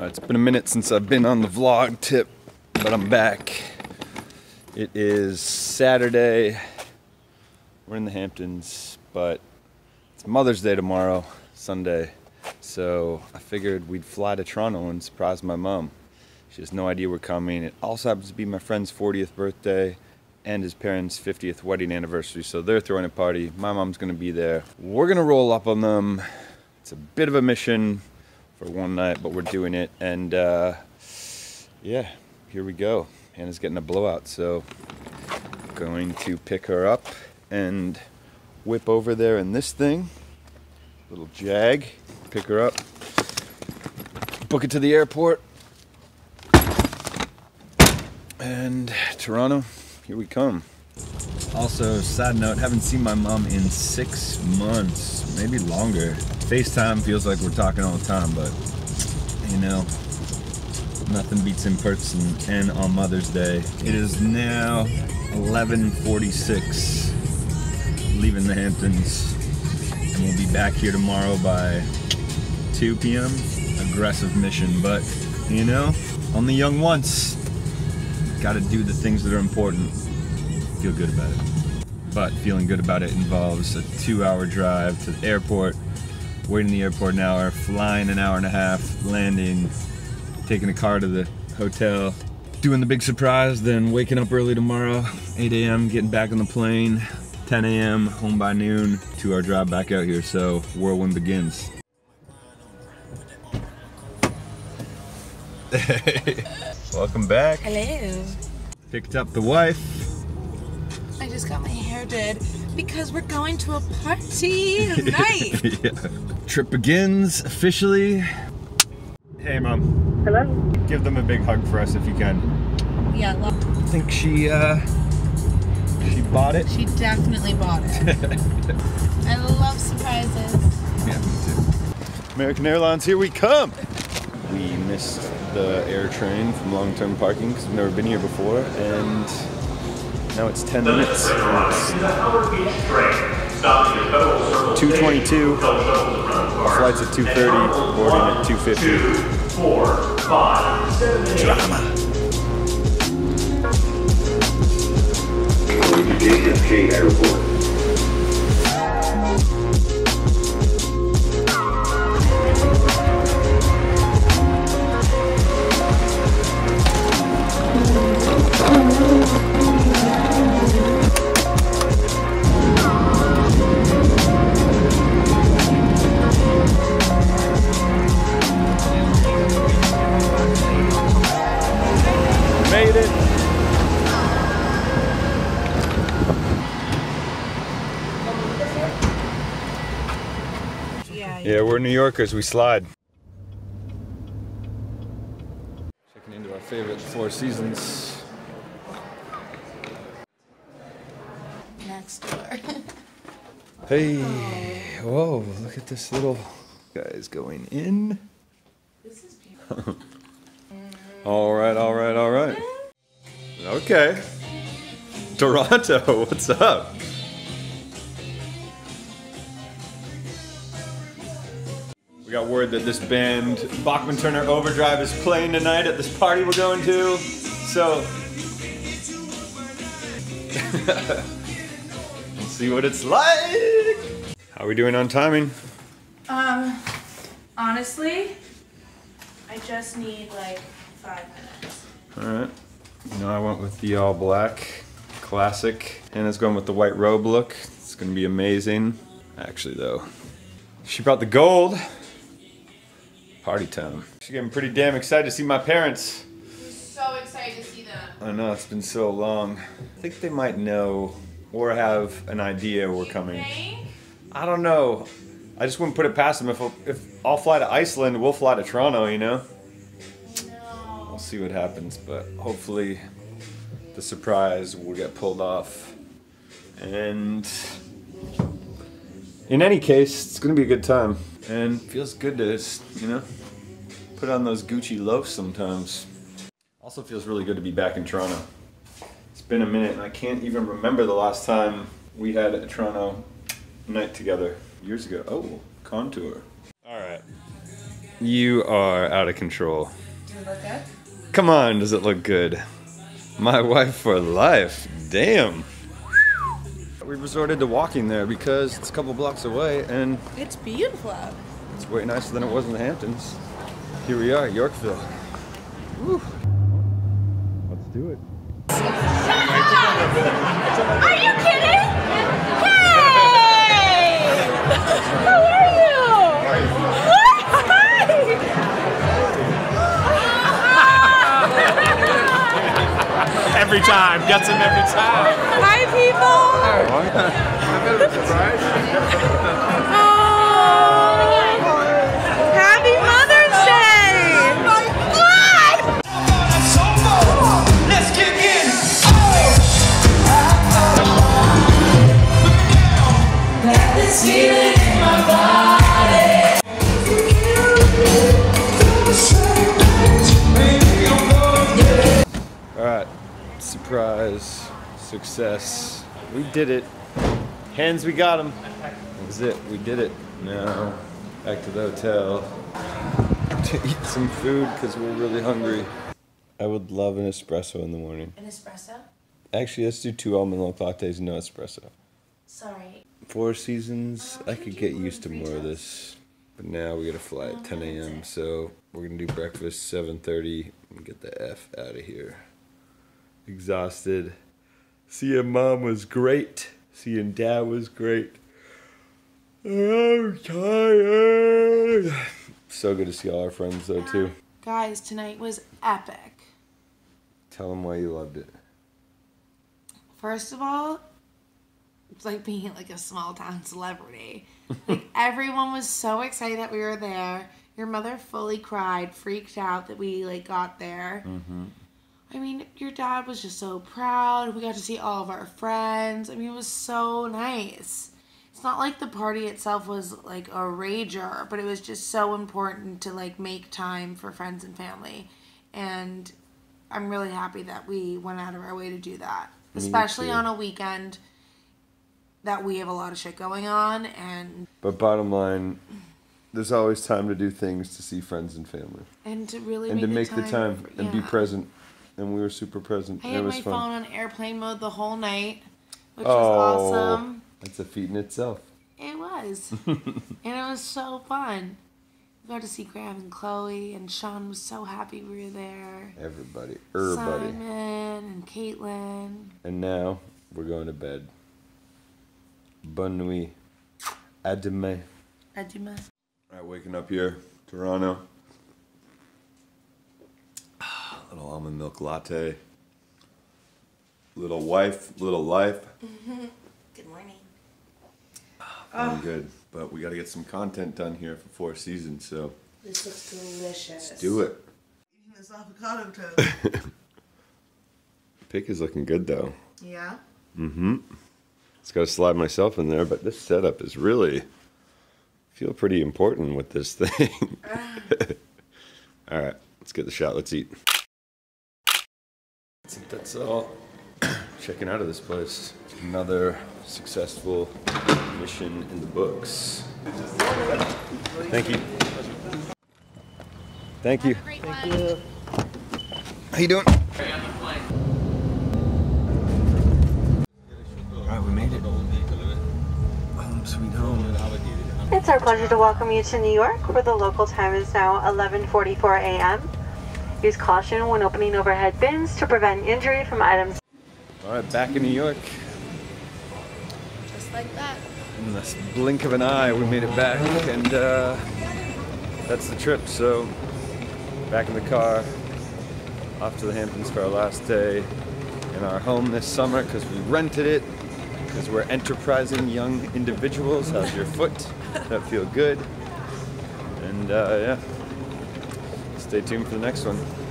It's been a minute since I've been on the vlog tip, but I'm back. It is Saturday. We're in the Hamptons, but it's Mother's Day tomorrow, Sunday. So I figured we'd fly to Toronto and surprise my mom. She has no idea we're coming. It also happens to be my friend's 40th birthday and his parents' 50th wedding anniversary. So they're throwing a party. My mom's gonna be there. We're gonna roll up on them. It's a bit of a mission for one night, but we're doing it. And yeah, here we go. Hannah's getting a blowout. So going to pick her up and whip over there in this thing. Little Jag, pick her up, book it to the airport. And Toronto, here we come. Also, side note, haven't seen my mom in 6 months, maybe longer. FaceTime feels like we're talking all the time, but you know, nothing beats in person and on Mother's Day. It is now 11:46, leaving the Hamptons, and we'll be back here tomorrow by 2 p.m. Aggressive mission, but you know, on the young ones. Gotta do the things that are important, feel good about it. But feeling good about it involves a 2-hour drive to the airport, waiting in the airport an hour, flying an hour and a half, landing, taking a car to the hotel, doing the big surprise, then waking up early tomorrow, 8 a.m., getting back on the plane, 10 a.m., home by noon, 2-hour drive back out here, so whirlwind begins. Welcome back. Hello. Picked up the wife. I just got my hair did because we're going to a party tonight. Yeah. Trip begins officially. Hey, Mom. Hello. Give them a big hug for us if you can. Yeah, love. I think she bought it. She definitely bought it. I love surprises. Yeah, me too. American Airlines, here we come. We missed the air train from long-term parking because we've never been here before, and now it's 10 minutes. 2:22, flights at 2:30, boarding at 2:50. Drama. JFK Airport. Yeah, we're New Yorkers, we slide. Checking into our favorite Four Seasons. Next door. Hey, whoa, look at this little guy's going in. This is beautiful. All right. Okay. Toronto, what's up? We got word that this band, Bachman-Turner Overdrive, is playing tonight at this party we're going to, so... Let's see what it's like! How are we doing on timing? Honestly, I just need like 5 minutes. Alright. You know, I went with the all black, classic. Hannah's going with the white robe look. It's gonna be amazing. Actually though, she brought the gold. Party time. She's getting pretty damn excited to see my parents. I'm so excited to see them. I know, it's been so long. I think they might know or have an idea we're coming. I don't know. I just wouldn't put it past them. If I'll fly to Iceland, we'll fly to Toronto, you know? No. We'll see what happens, but hopefully the surprise will get pulled off. And in any case, it's gonna be a good time. And feels good to, you know, put on those Gucci loafs sometimes. Also feels really good to be back in Toronto. It's been a minute and I can't even remember the last time we had a Toronto night together. Years ago. Oh, contour. All right. You are out of control. Do it look good? Come on, does it look good? My wife for life. Damn. We resorted to walking there because it's a couple blocks away and... It's beautiful out. It's way nicer than it was in the Hamptons. Here we are, Yorkville. Woo. Let's do it. Shut up! Are you kidding? Hey! How are you? What? Hi! Every time. Gets him every time. Hi, people! I'm a little surprised. Oh! Happy Mother's Day! What? Let's get in! Got this feeling in my body. Alright, surprise, success, we did it. Hands, we got them. That was it, we did it. Now, back to the hotel to eat some food because we're really hungry. I would love an espresso in the morning. An espresso? Actually, let's do 2 almond milk lattes, no espresso. Sorry. Four Seasons, I could get used to more of this. But now we gotta fly at 10 a.m. so we're gonna do breakfast 7:30 and get the F out of here. Exhausted. Seeing mom was great. Seeing dad was great. I'm tired. So good to see all our friends though too. Guys, tonight was epic. Tell them why you loved it. First of all, it's like being like a small town celebrity. Like everyone was so excited that we were there. Your mother fully cried, freaked out that we like got there. Mm-hmm. I mean, your dad was just so proud. We got to see all of our friends. I mean, it was so nice. It's not like the party itself was like a rager, but it was just so important to like make time for friends and family. And I'm really happy that we went out of our way to do that, especially on a weekend that we have a lot of shit going on. But bottom line, there's always time to do things, to see friends and family. And to really make the time and be present. And we were super present. I had my phone on airplane mode the whole night, which was awesome. That's a feat in itself. It was. And it was so fun. We got to see Graham and Chloe, and Sean was so happy we were there. Everybody. Simon and Caitlin. And now we're going to bed. Bonne nuit. A demain. A demain. All right, waking up here, Toronto. Little almond milk latte. Little wife, little life. Good morning. I'm good, but we got to get some content done here for Four Seasons, so. This looks delicious. Let's do it. Eating this avocado toast. Pick is looking good though. Yeah. Mm-hmm. Just got to slide myself in there, but this setup is really, I feel pretty important with this thing. All right, let's get the shot. Let's eat. I think that's all. Checking out of this place. Another successful mission in the books. Thank you. Thank you. Thank you. How you doing? Alright, we made it. Home sweet home. It's our pleasure to welcome you to New York, where the local time is now 11:44 a.m. Use caution when opening overhead bins to prevent injury from items. All right, back in New York. Just like that. In the blink of an eye, we made it back, and that's the trip. So, back in the car, off to the Hamptons for our last day in our home this summer, because we rented it, because we're enterprising young individuals. How's your foot? That feel good? And yeah. Stay tuned for the next one.